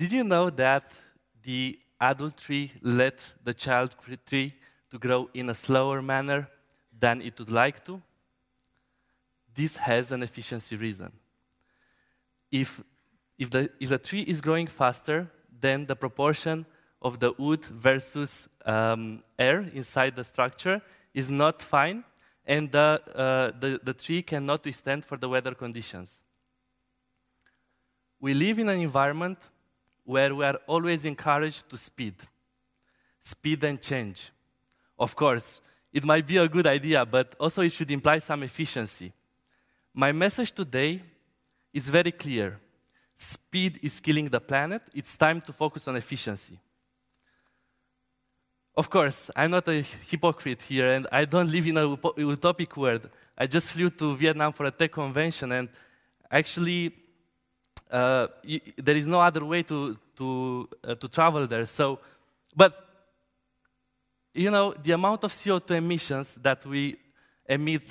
Did you know that the adult tree led the child tree to grow in a slower manner than it would like to? This has an efficiency reason. If the tree is growing faster, then the proportion of the wood versus air inside the structure is not fine, and the tree cannot withstand for the weather conditions. We live in an environment where we are always encouraged to speed and change. Of course, it might be a good idea, but also it should imply some efficiency. My message today is very clear. Speed is killing the planet. It's time to focus on efficiency. Of course, I'm not a hypocrite here, and I don't live in a utopic world. I just flew to Vietnam for a tech convention, and actually, there is no other way to travel there. So, but you know, the amount of CO2 emissions that we emit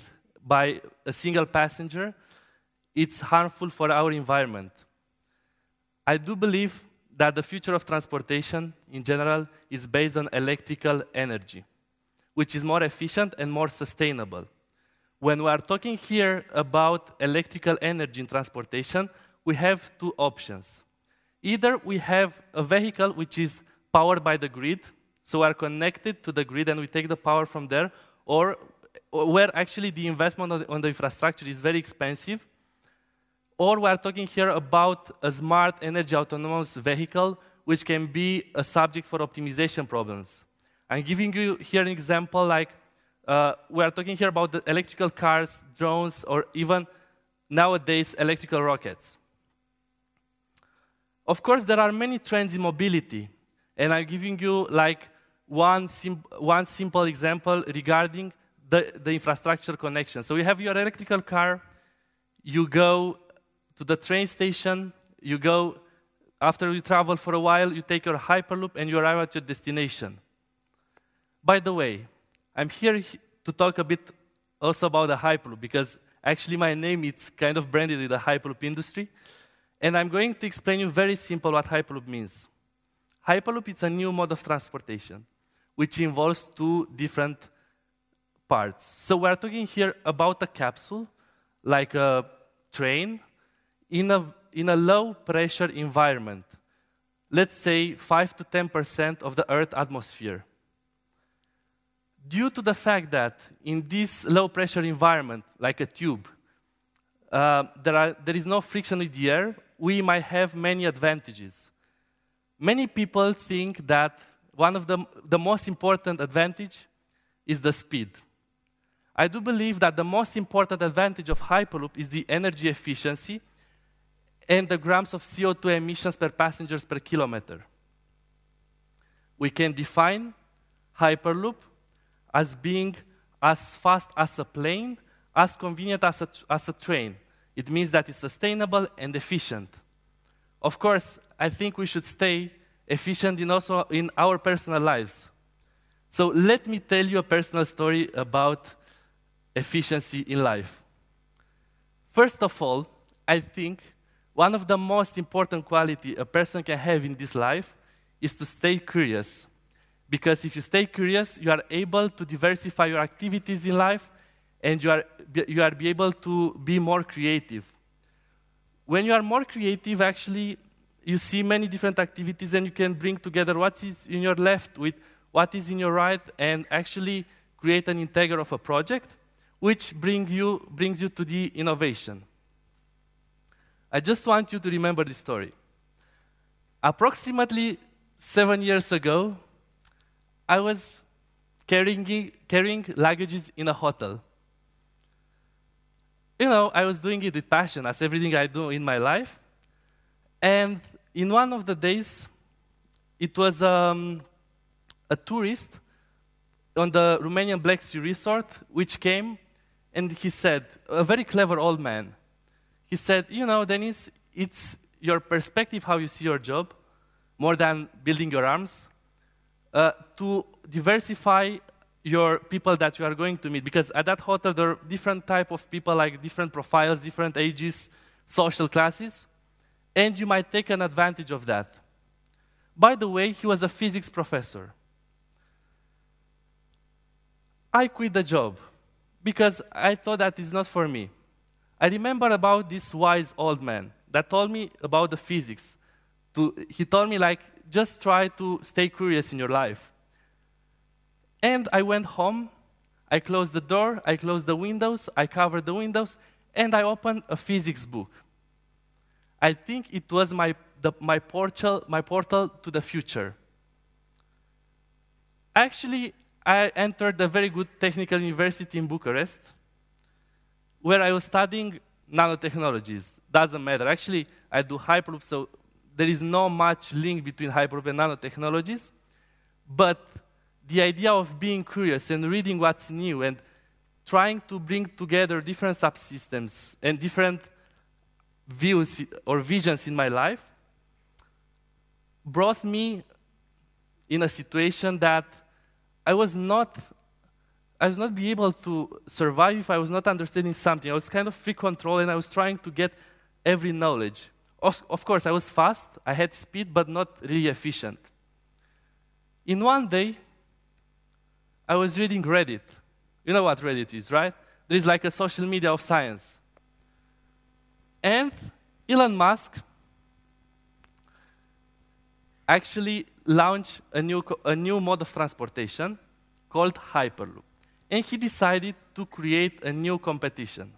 by a single passenger, it's harmful for our environment. I do believe that the future of transportation, in general, is based on electrical energy, which is more efficient and more sustainable. When we are talking here about electrical energy in transportation, we have two options. Either we have a vehicle which is powered by the grid, so we are connected to the grid and we take the power from there, or where actually the investment on the infrastructure is very expensive, or we are talking here about a smart energy autonomous vehicle, which can be a subject for optimization problems. I'm giving you here an example, like we are talking here about the electrical cars, drones, or even nowadays electrical rockets. Of course, there are many trends in mobility, and I'm giving you like one simple example regarding the infrastructure connection. So you have your electrical car, you go to the train station, you go, after you travel for a while, you take your Hyperloop and you arrive at your destination. By the way, I'm here to talk a bit also about the Hyperloop, because actually my name is kind of branded in the Hyperloop industry, and I'm going to explain you very simple what Hyperloop means. Hyperloop is a new mode of transportation, which involves two different parts. So we're talking here about a capsule, like a train, in a low-pressure environment, let's say 5 to 10% of the Earth's atmosphere. Due to the fact that in this low-pressure environment, like a tube, there is no friction with the air, we might have many advantages. Many people think that one of the most important advantage is the speed. I do believe that the most important advantage of Hyperloop is the energy efficiency and the grams of CO2 emissions per passengers per kilometer. We can define Hyperloop as being as fast as a plane, as convenient as a train. It means that it's sustainable and efficient. Of course, I think we should stay efficient also in our personal lives. So let me tell you a personal story about efficiency in life. First of all, I think one of the most important qualities a person can have in this life is to stay curious. Because if you stay curious, you are able to diversify your activities in life, and you are able to be more creative. When you are more creative, actually, you see many different activities, and you can bring together what is in your left with what is in your right, and actually create an integral of a project, which brings you to the innovation. I just want you to remember this story. Approximately 7 years ago, I was carrying luggages in a hotel. You know, I was doing it with passion, as everything I do in my life. And in one of the days, it was a tourist on the Romanian Black Sea Resort, which came, and he said, a very clever old man, he said, you know, Dennis, it's your perspective, how you see your job, more than building your arms, to diversify your people that you are going to meet. Because at that hotel, there are different type of people, like different profiles, different ages, social classes, and you might take an advantage of that. By the way, he was a physics professor. I quit the job because I thought that is not for me. I remember about this wise old man that told me about the physics. He told me, like, just try to stay curious in your life. And I went home, I closed the door, I closed the windows, I covered the windows, and I opened a physics book. I think it was my portal to the future. Actually, I entered a very good technical university in Bucharest, where I was studying nanotechnologies. Doesn't matter. Actually, I do Hyperloop, so there is not much link between Hyperloop and nanotechnologies. But the idea of being curious and reading what's new and trying to bring together different subsystems and different views or visions in my life brought me in a situation that I was not be able to survive if I was not understanding something. I was kind of free control, and I was trying to get every knowledge. Of course, I was fast, I had speed, but not really efficient. In one day, I was reading Reddit. You know what Reddit is, right? There is like a social media of science. And Elon Musk actually launched a new mode of transportation called Hyperloop. And he decided to create a new competition.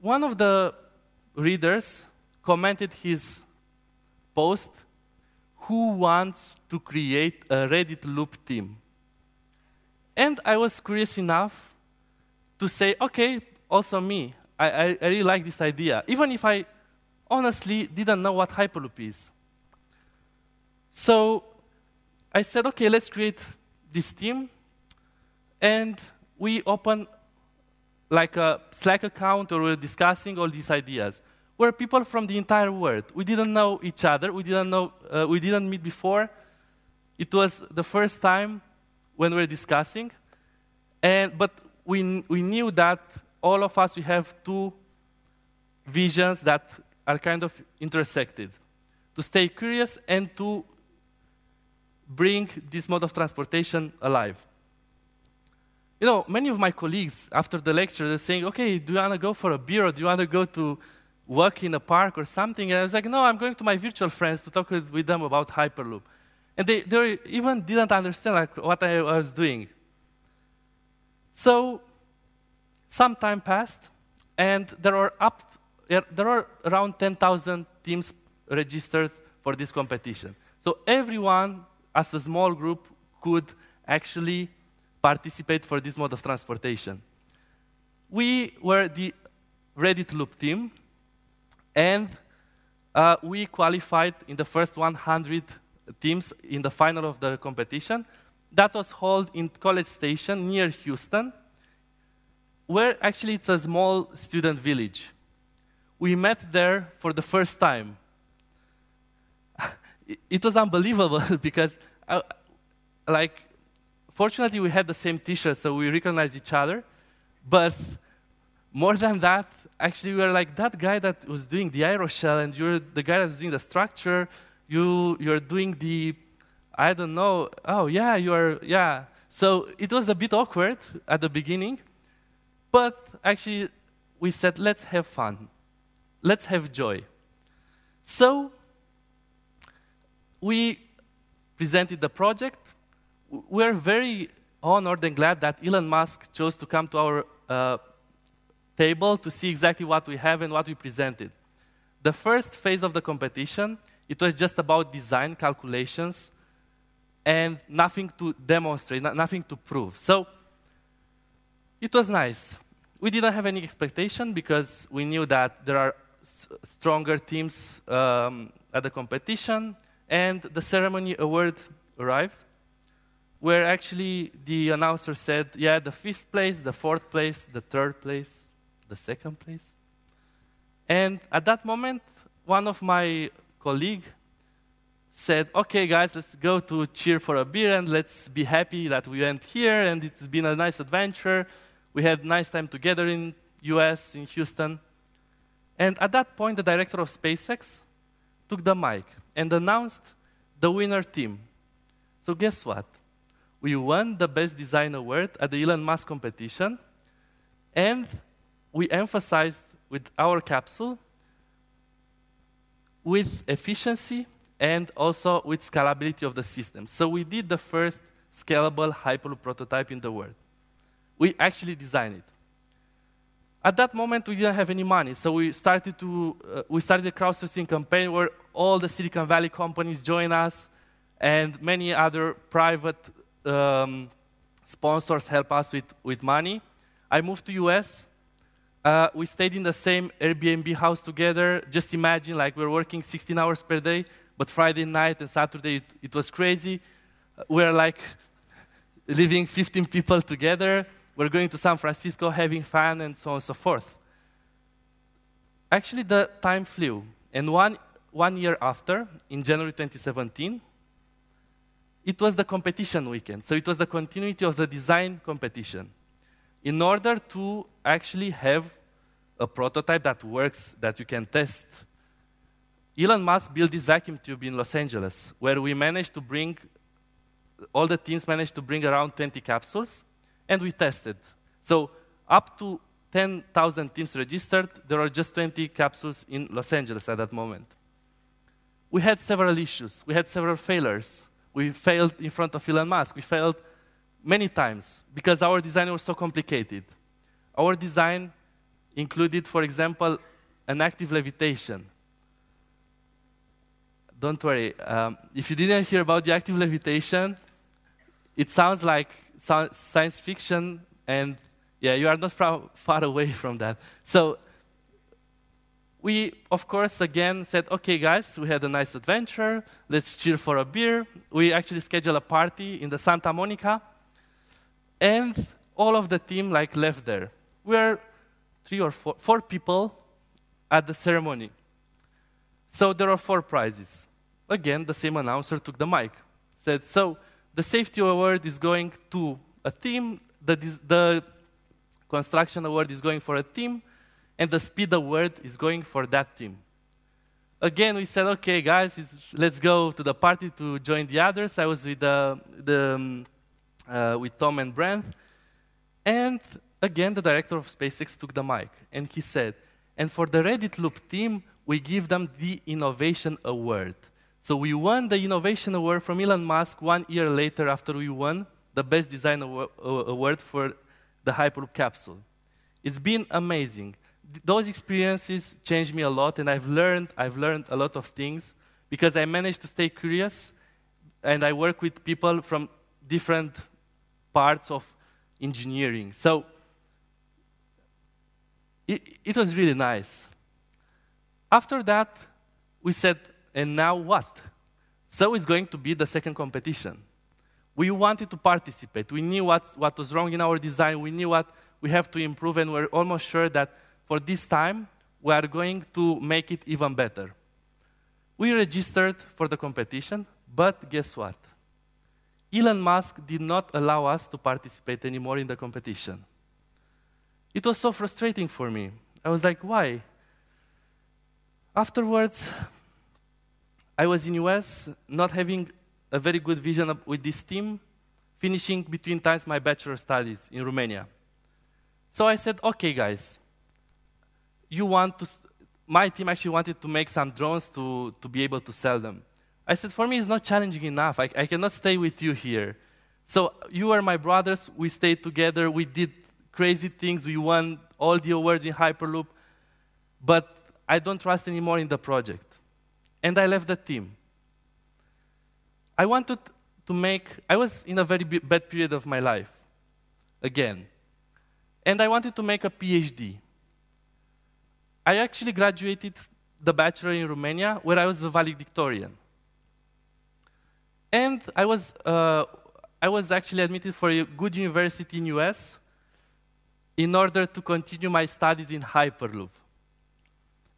One of the readers commented his post, "Who wants to create a Ready-to-Loop team?" And I was curious enough to say, okay, also me. I really like this idea, even if I honestly didn't know what Hyperloop is. So I said, okay, let's create this team. And we opened like a Slack account, or we were discussing all these ideas. We're people from the entire world. We didn't know each other. We didn't meet before. It was the first time when we were discussing. But we knew that all of us, we have two visions that are kind of intersected: to stay curious and to bring this mode of transportation alive. You know, many of my colleagues after the lecture, they're saying, okay, do you want to go for a beer, or do you want to go to walk in a park or something? And I was like, no, I'm going to my virtual friends to talk with them about Hyperloop. And they even didn't understand, like, what I was doing. So some time passed, and there are around 10,000 teams registered for this competition. So everyone, as a small group, could actually participate for this mode of transportation. We were the Ready-to-Loop team, and we qualified in the first 100 teams in the final of the competition. That was held in College Station near Houston, where actually it's a small student village. We met there for the first time. It was unbelievable because, fortunately we had the same T-shirt, so we recognized each other. But more than that, actually we were like, that guy that was doing the aeroshell, and you're the guy that was doing the structure. You're doing the, I don't know. Oh yeah, yeah. So it was a bit awkward at the beginning. But actually, we said, let's have fun. Let's have joy. So we presented the project. We're very honored and glad that Elon Musk chose to come to our table to see exactly what we have and what we presented. The first phase of the competition, it was just about design calculations and nothing to demonstrate, nothing to prove. So it was nice. We didn't have any expectation because we knew that there are stronger teams at the competition, and the ceremony award arrived, where actually the announcer said, yeah, the 5th place, the 4th place, the 3rd place, the 2nd place. And at that moment, one of my colleagues said, okay, guys, let's go to cheer for a beer, and let's be happy that we went here, and it's been a nice adventure. We had a nice time together in US, in Houston. And at that point, the director of SpaceX took the mic and announced the winner team. So guess what? We won the Best Design Award at the Elon Musk competition, and we emphasized with our capsule with efficiency and also with scalability of the system. So we did the first scalable Hyperloop prototype in the world. We actually designed it. At that moment, we didn't have any money, so we started a crowdsourcing campaign where all the Silicon Valley companies joined us, and many other private sponsors help us with money. I moved to US. We stayed in the same Airbnb house together. Just imagine, like, we were working 16 hours per day, but Friday night and Saturday, it was crazy. We were, like, living 15 people together. We're going to San Francisco, having fun, and so on and so forth. Actually, the time flew. And one year after, in January 2017, it was the competition weekend. So it was the continuity of the design competition. In order to actually have a prototype that works, that you can test, Elon Musk built this vacuum tube in Los Angeles, where we managed to bring, all the teams managed to bring around 20 capsules, and we tested. So up to 10,000 teams registered. There are just 20 capsules in Los Angeles at that moment. We had several issues. We had several failures. We failed in front of Elon Musk. We failed many times because our design was so complicated. Our design included, for example, an active levitation. Don't worry. If you didn't hear about the active levitation, it sounds like science fiction, and yeah, you are not far away from that. So we, of course, again said, okay, guys, we had a nice adventure. Let's chill for a beer. We actually scheduled a party in the Santa Monica, and all of the team, like, left there. We were four people at the ceremony. So there are 4 prizes. Again, the same announcer took the mic, said, so the safety award is going to a team, the construction award is going for a team, and the speed award is going for that team. Again, we said, okay, guys, let's go to the party to join the others. I was with Tom and Brent. And again, the director of SpaceX took the mic, and he said, and for the Ready-to-Loop team, we give them the Innovation Award. So we won the Innovation Award from Elon Musk 1 year later after we won the Best Design Award for the Hyperloop capsule. It's been amazing. Those experiences changed me a lot, and I've learned a lot of things because I managed to stay curious, and I work with people from different parts of engineering. So it was really nice. After that, we said, and now what? So it's going to be the second competition. We wanted to participate. We knew what was wrong in our design. We knew what we have to improve, and we're almost sure that for this time, we are going to make it even better. We registered for the competition, but guess what? Elon Musk did not allow us to participate anymore in the competition. It was so frustrating for me. I was like, why? Afterwards, I was in US, not having a very good vision with this team, finishing between times my bachelor studies in Romania. So I said, okay, guys, my team actually wanted to make some drones to be able to sell them. I said, for me, it's not challenging enough. I cannot stay with you here. So you are my brothers. We stayed together. We did crazy things. We won all the awards in Hyperloop. But I don't trust anymore in the project. And I left the team. I was in a very bad period of my life, again. And I wanted to make a PhD. I actually graduated the bachelor in Romania, where I was a valedictorian. And I was actually admitted for a good university in US in order to continue my studies in Hyperloop.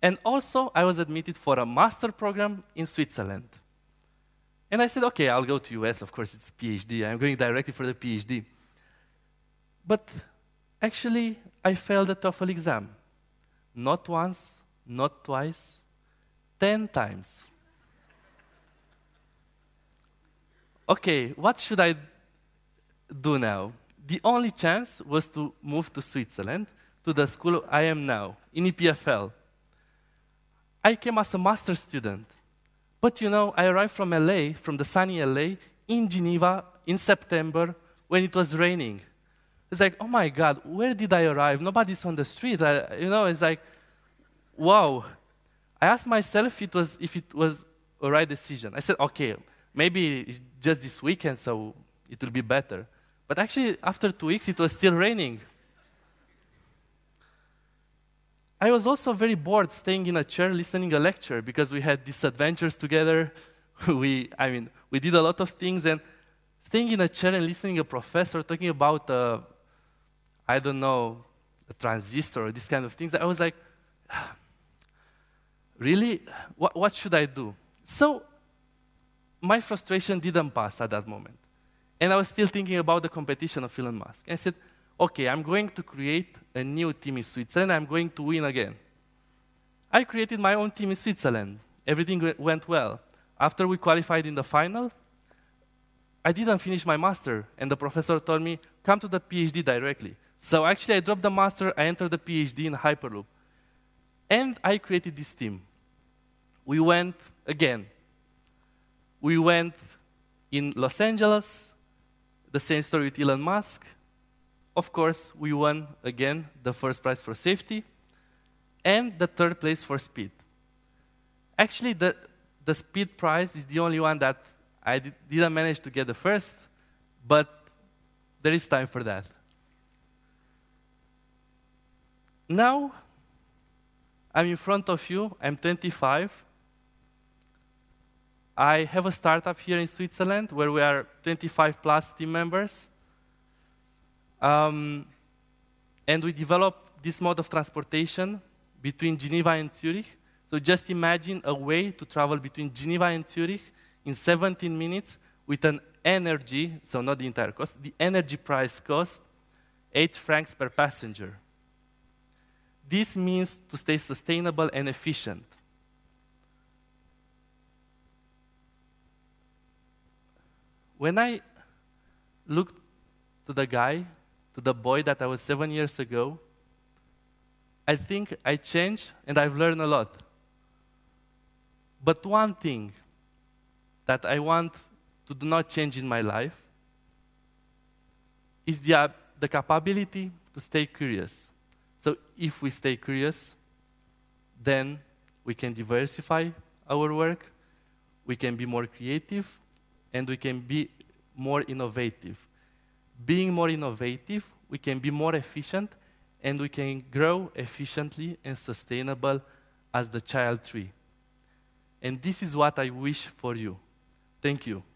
And also, I was admitted for a master program in Switzerland. And I said, okay, I'll go to US, of course, it's PhD. I'm going directly for the PhD. But actually, I failed the TOEFL exam. Not once, not twice, 10 times. okay, what should I do now? The only chance was to move to Switzerland, to the school I am now, in EPFL. I came as a master's student. But you know, I arrived from LA, from the sunny LA, in Geneva in September when it was raining. It's like, oh my God, where did I arrive? Nobody's on the street. You know, it's like, wow. I asked myself if it was a right decision. I said, okay, maybe it's just this weekend, so it will be better. But actually, after 2 weeks, it was still raining. I was also very bored staying in a chair listening a lecture because we had these adventures together. I mean, we did a lot of things, and staying in a chair and listening to a professor talking about, I don't know, a transistor or these kind of things, I was like, really? What should I do? So my frustration didn't pass at that moment. And I was still thinking about the competition of Elon Musk. And I said, okay, I'm going to create a new team in Switzerland. I'm going to win again. I created my own team in Switzerland. Everything went well. After we qualified in the final, I didn't finish my master. And the professor told me, come to the PhD directly. So actually, I dropped the master. I entered the PhD in Hyperloop. And I created this team. We went again. We went in Los Angeles, the same story with Elon Musk. Of course, we won again the first prize for safety and the third place for speed. Actually, the speed prize is the only one that I didn't manage to get the first, but there is time for that. Now, I'm in front of you. I'm 25. I have a startup here in Switzerland where we are 25-plus team members. And we develop this mode of transportation between Geneva and Zurich. So just imagine a way to travel between Geneva and Zurich in 17 minutes with an energy, so not the entire cost, the energy price cost, 8 francs per passenger. This means to stay sustainable and efficient. When I looked to the guy, to the boy that I was 7 years ago, I think I changed and I've learned a lot. But one thing that I want to do not change in my life is the capability to stay curious. So if we stay curious, then we can diversify our work, we can be more creative, and we can be more innovative. Being more innovative, we can be more efficient, and we can grow efficiently and sustainable as the child tree. And this is what I wish for you. Thank you.